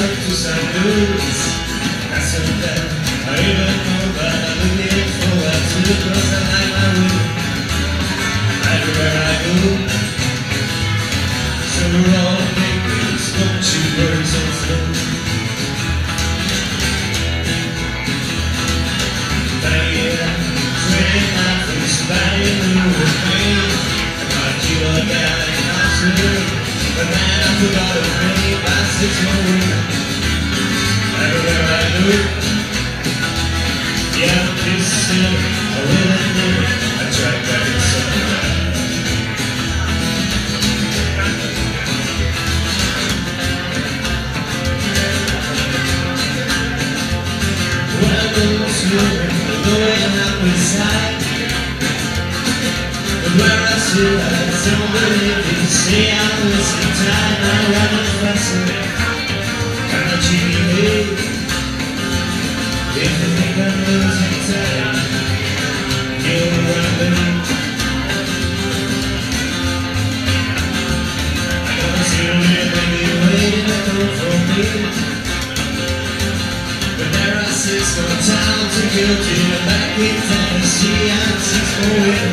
up to some news. I said that I even know that I'm looking forward to the person I'm with. Everywhere I go, several papers, spoke to birds on flow. Banging up, trading my face, banging through the pain. I thought you were a guy like Hobson, but then I forgot to pay by 6 more weeks. Everywhere I look, yeah, this is a little bit. I try back in somewhere. When I go to work, the way I'm up inside, but where I sit, I don't believe you. Say I was in time, I ran faster. If you think I'm losing time, you're running. I gotta see you maybe waiting at home for me. But there are 6 more times to kill you. Back in fantasy, I'm 6 more in.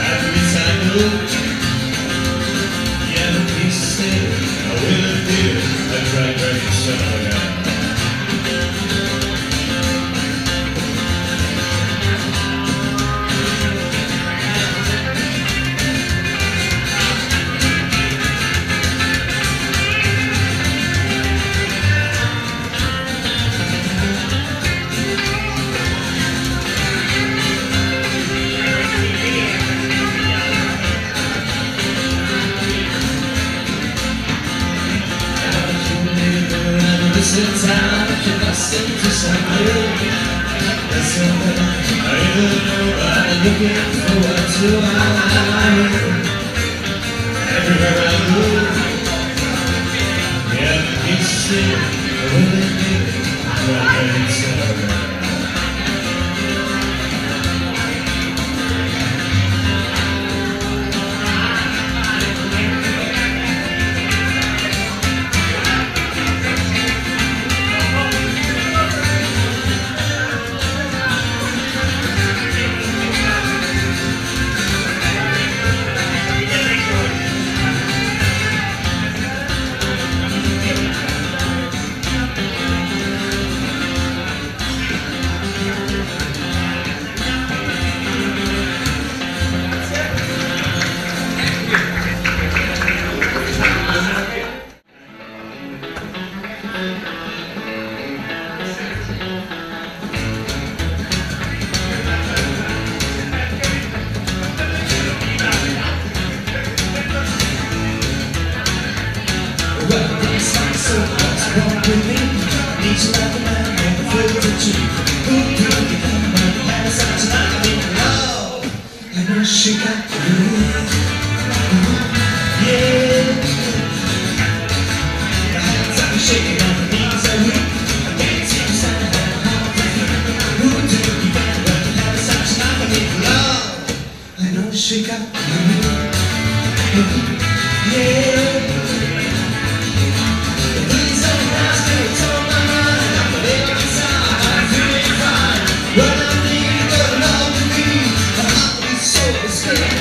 At least I know. Yeah, the peace is there. I will appear. I tried writing somewhere. Since I'm confessing to something, that's something I even know, but I'm looking forward to all I'm in. Everywhere I go, yeah, the peace is there. I will admit, I'm not getting somewhere. She got you, yeah. My hands are shaking and my knees are weak. I can't seem to stand up and hold my feet. Who do you get when you have such an agony? Love, I know she got you, yeah. These are the last days on my mind. I'm a little inside, I'm feeling fine. When I need a girl love to me, my heart is so scared.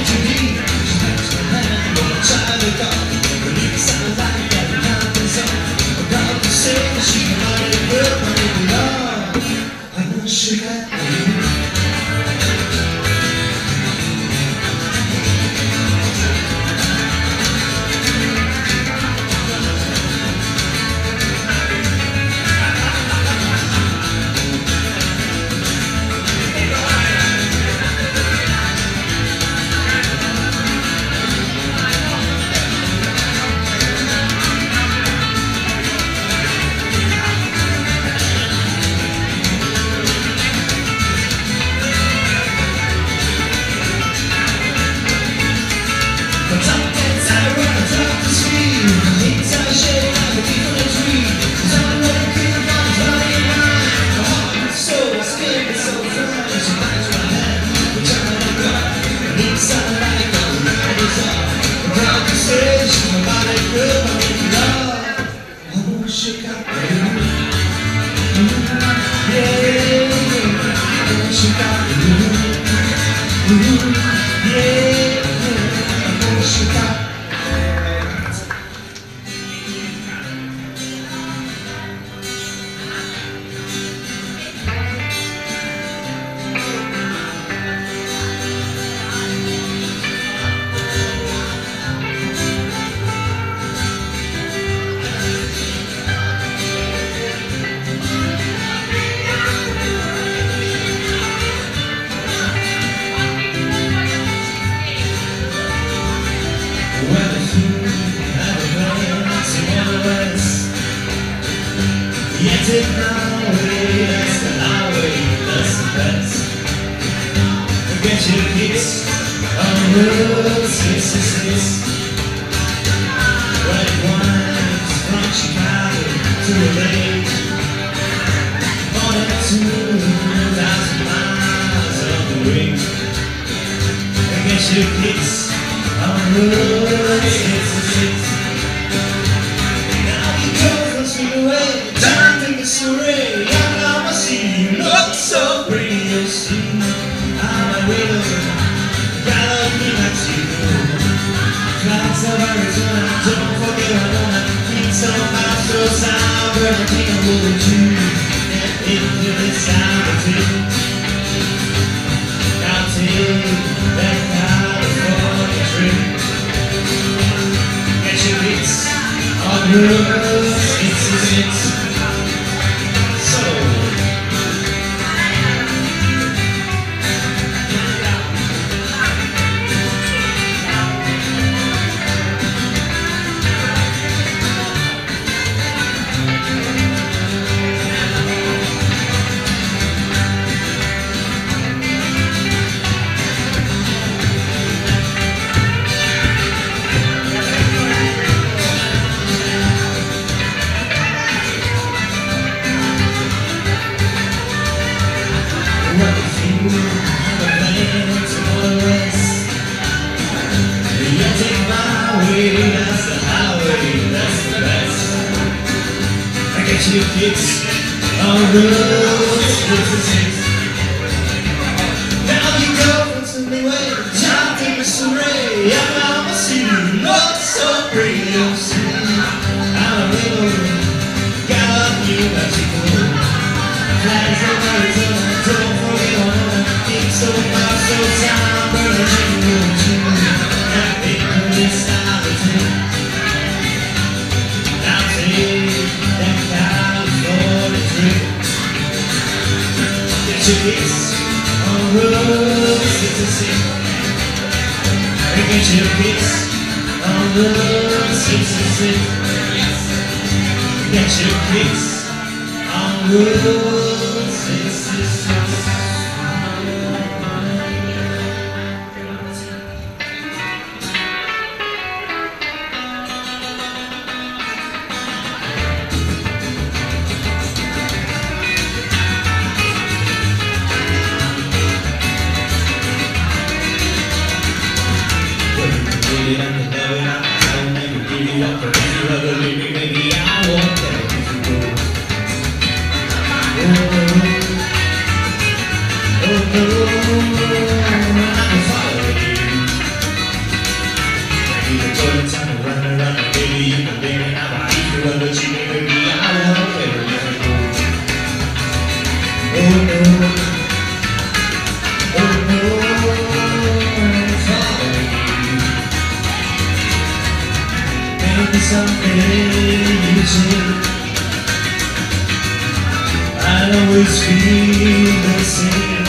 get you a kiss. Oh, yes. Red wines from Chicago to the lake. More than 2,000 miles of the way. I get you a kiss. Oh, yes. Now he goes me away, time to miss the rain. Now I see you look so pretty. You'll see I'm a widow. Clouds of Arizona, don't forget I wanna keep some miles out. Everything I will with you, and if you decide to take, I'll take that California trip. Get your hits on yours, it's a bit. Get your kiss on those kisses. Now you go from Sunday way, time to miss the ray. And I'ma see you look so pretty. You'll see I'm a little got up new Mexico. Flags of Arizona, don't forget on them. It's so far, so time, but I think you'll choose. I think you'll decide to take. I'll take that California trip. Get your kiss on Route 66. Get your kiss on Route 66. Get your kiss on Route 66. I always feel the same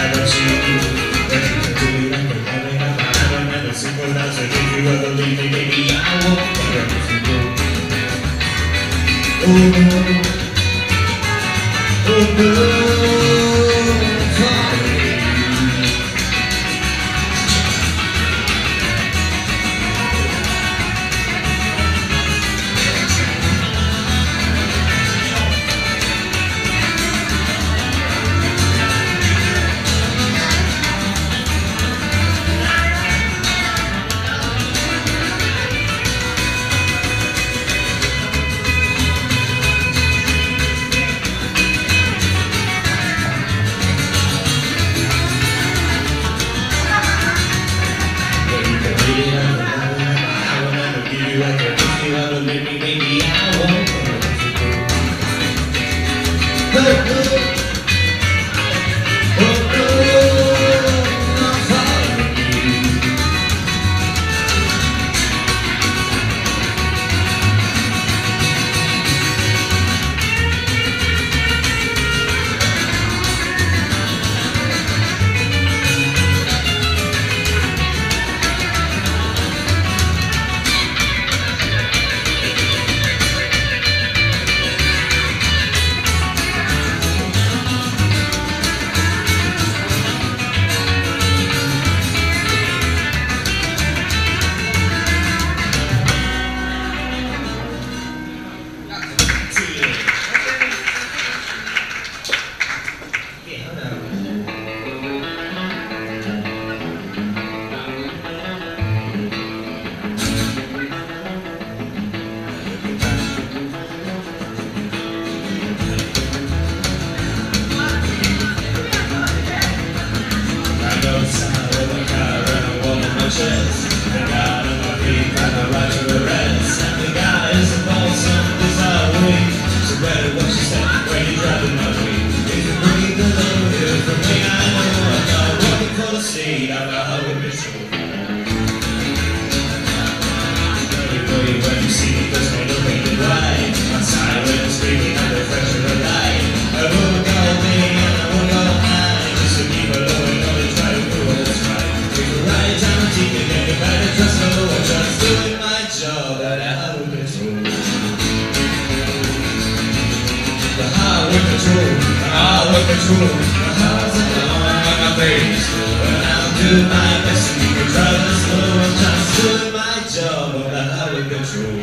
about you. When you do it like a loving up, I don't have a single answer. If you ever leave me, baby, I won't care if you go. chairs. The guy on my feet and the right to the reds. And the guy is a false and is a weak. So better what she said, when you're driving my feet. If you breathe the love here from me, I know I know what you call a seed. I'm a hungry ritual. When you see me, there's no looking to lie. Outside when it's freaking out the pressure of light. I won't go there and I won't go high. Just to keep it low and only try to do what is right. Take the right time to keep it, and if I didn't trust no one, just doing my job that I would control. The heart will control, the heart will control. The heart's in the arm and my baby's slow. And I'll do my best to keep it driving us slow. I'm just doing my job that I would control.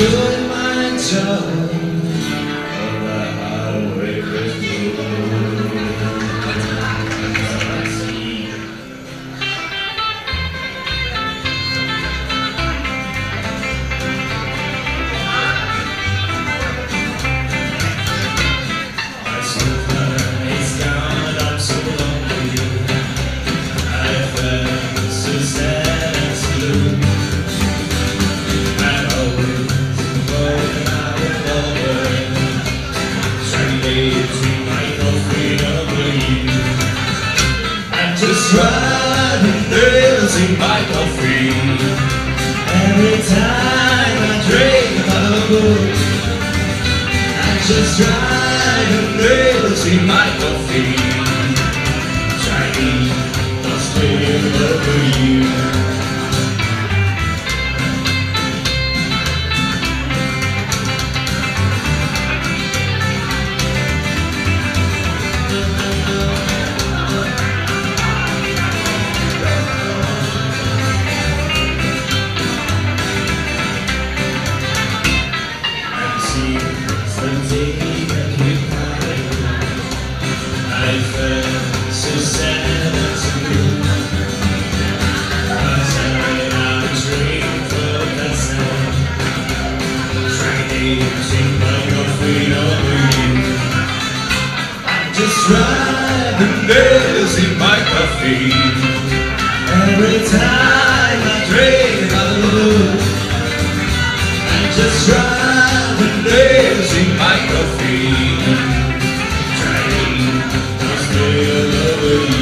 Doing my job on the highway with you. I so far it's down and I'm so alone with you. I felt so sad and so blue. Riding thrills in my coffee. Every time I dream about you, I just riding thrills in my coffee. Shining those thrills over you. Riding thrills in my coffee. Every time I dream about you, I'm just riding thrills in my coffee. Trying to still over you.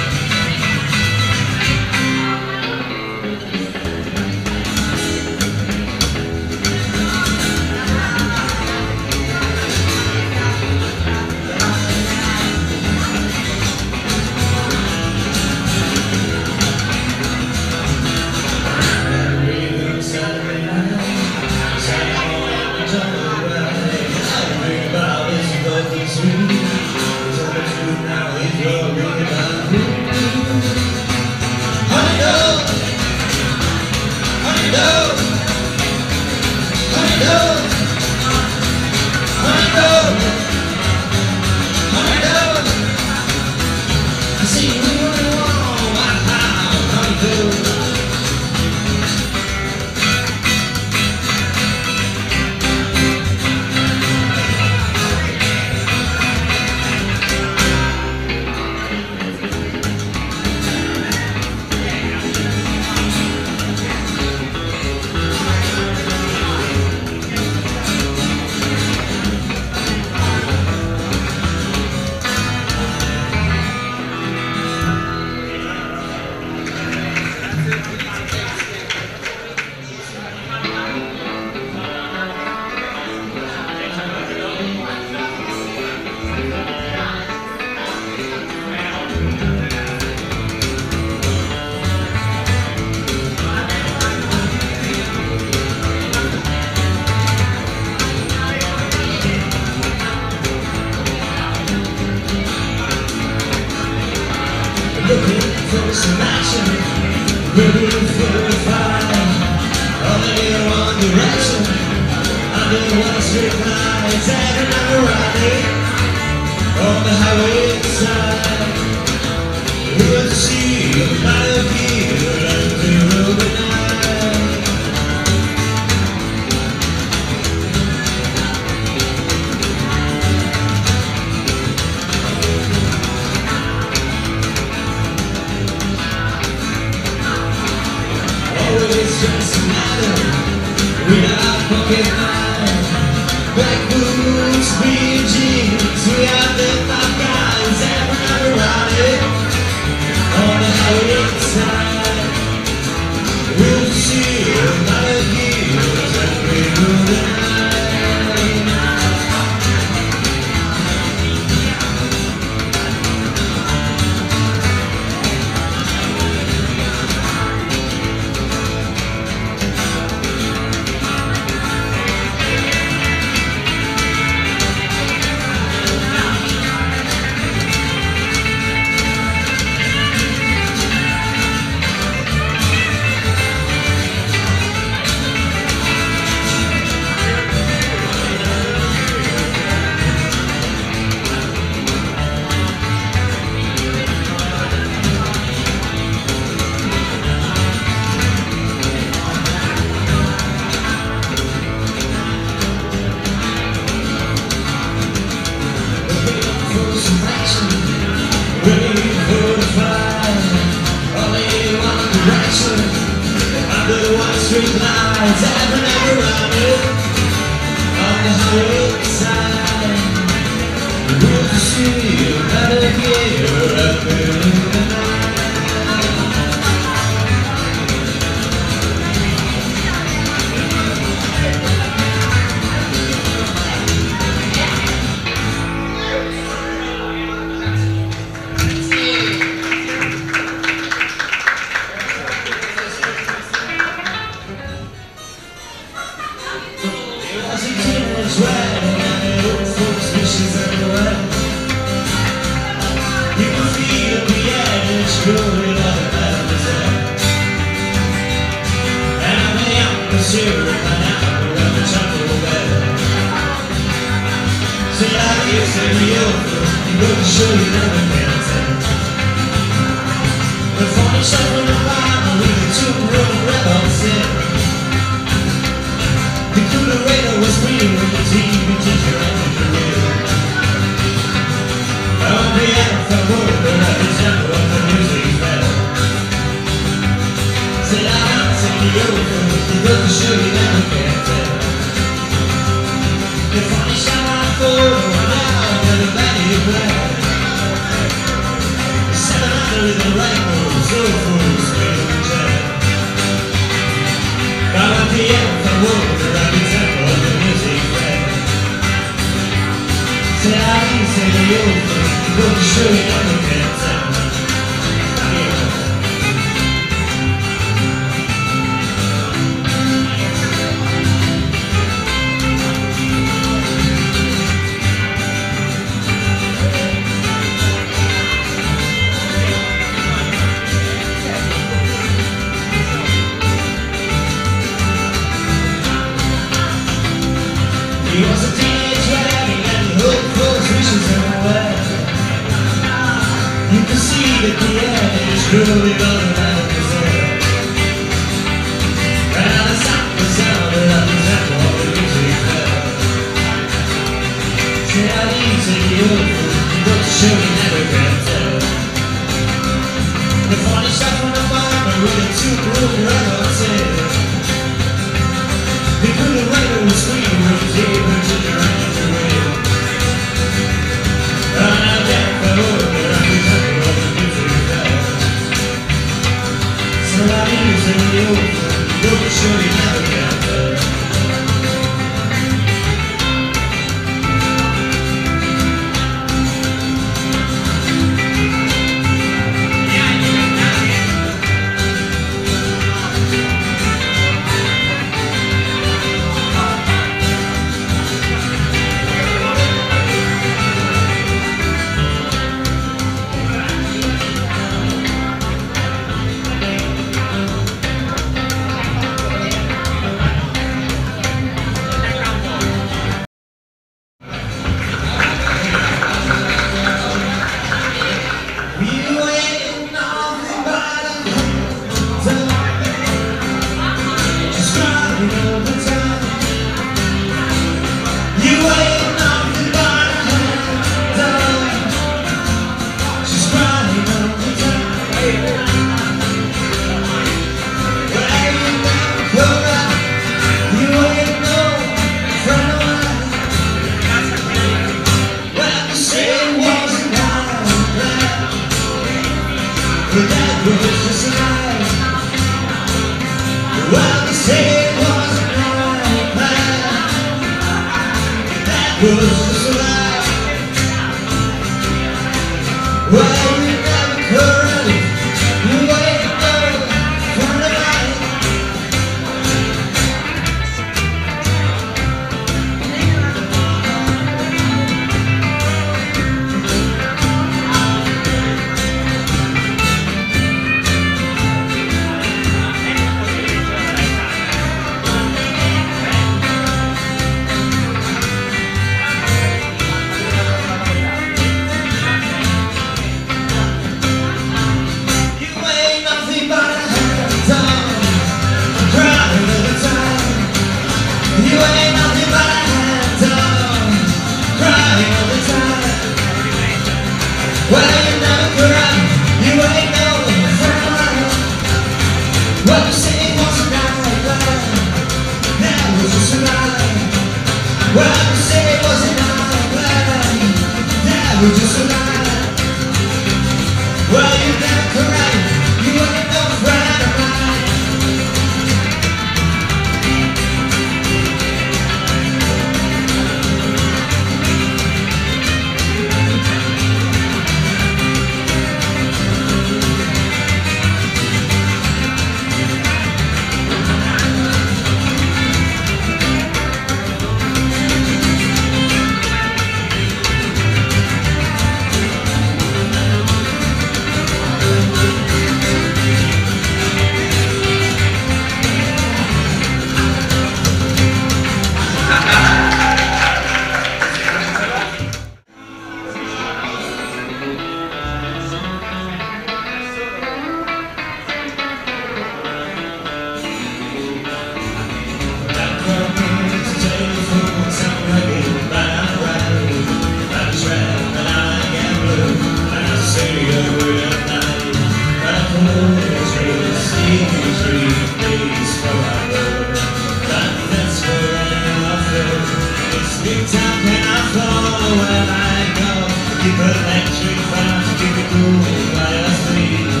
electric fans keep it going by our feet.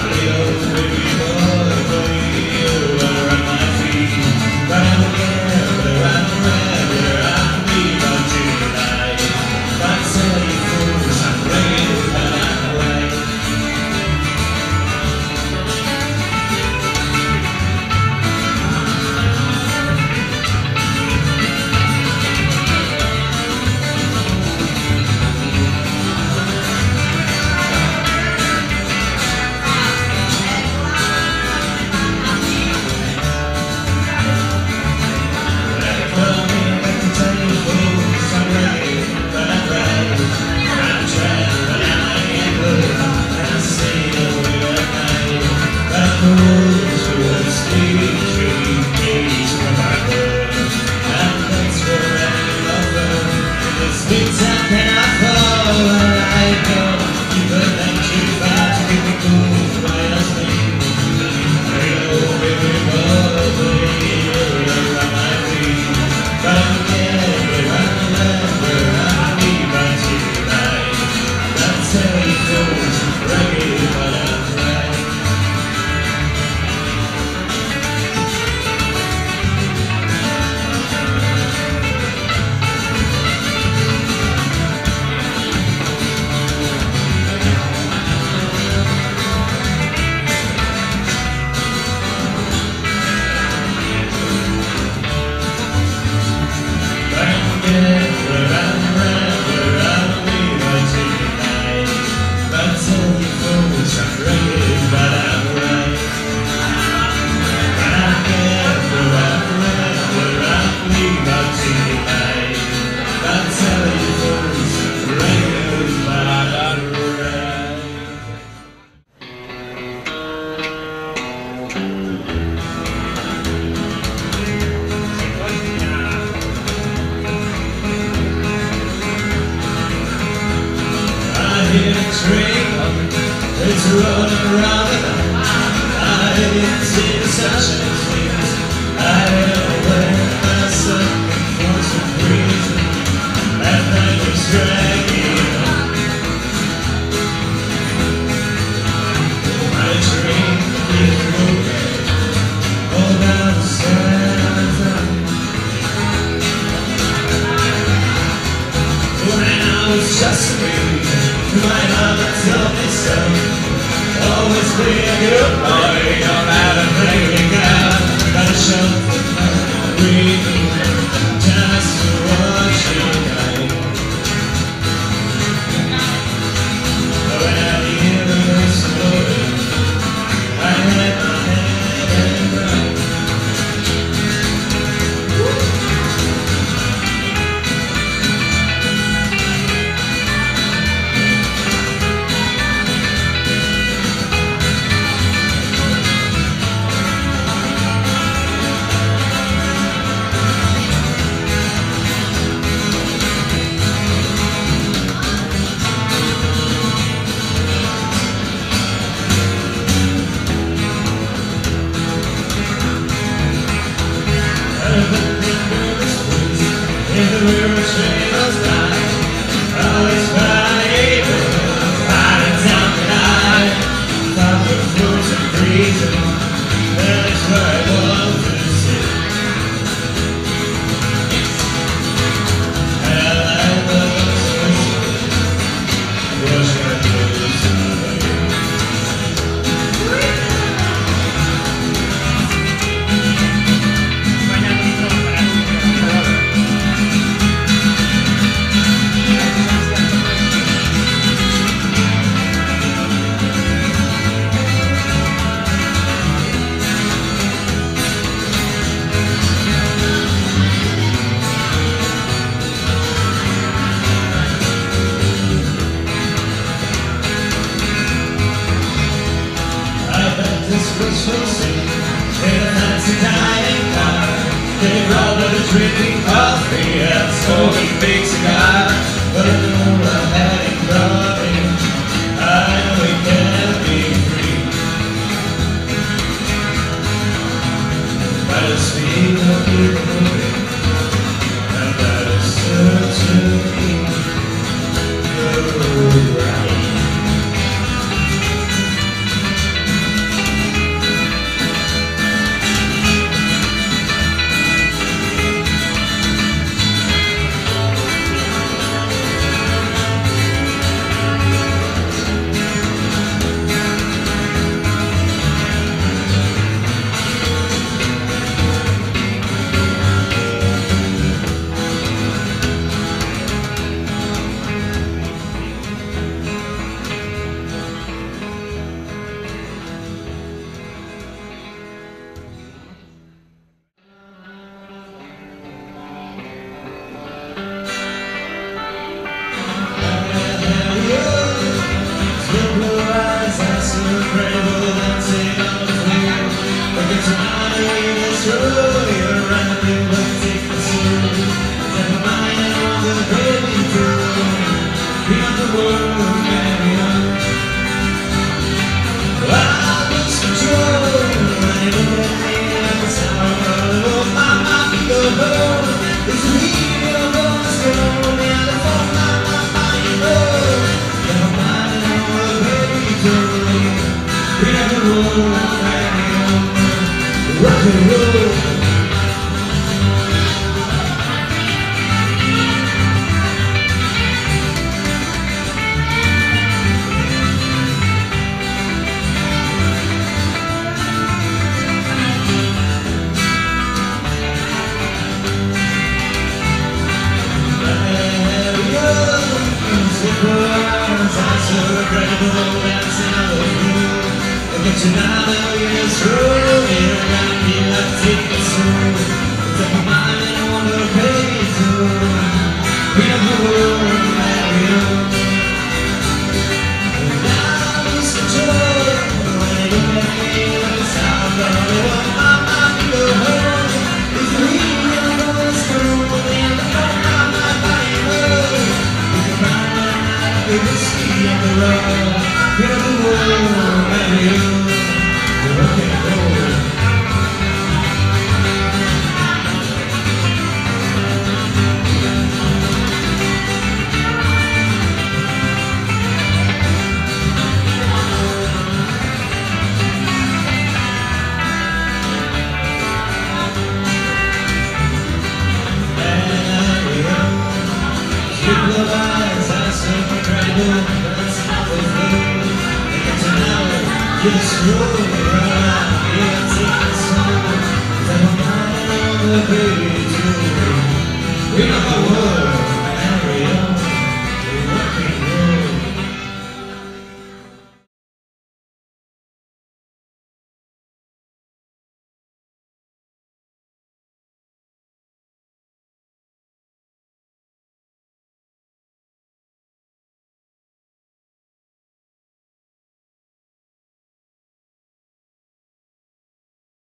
A little baby boy, around my feet. Round together, round forever, I'll be on tonight. But tell you fools, I'm ready to find a way. It's running around the I didn't see the sunshine. I am aware of myself for some reason. That night was dragging on. My dream is moving all down the sands. When I was just me, my mama told me so. Always be a good boy, no matter where you go. Gotta show the reason just to watch you go. Around the universe, I had my head and run. Drinking coffee and smoking big cigar, but I know I had it running. I know we can't be free. By the speed of your moving, and by the search of you. Another year's rolling around me like tickets soon. Take my mind and I wanna pay it through. We have the world of Mario. And I lose control when you let me look south. But I want my mind to go home. If you leave me alone, it's cool. And I don't mind my body alone. You can find my night with the ski on the road. We have the world of Mario. Just roll around, yeah, take the sun. Take my mind on the baby too. We know the world.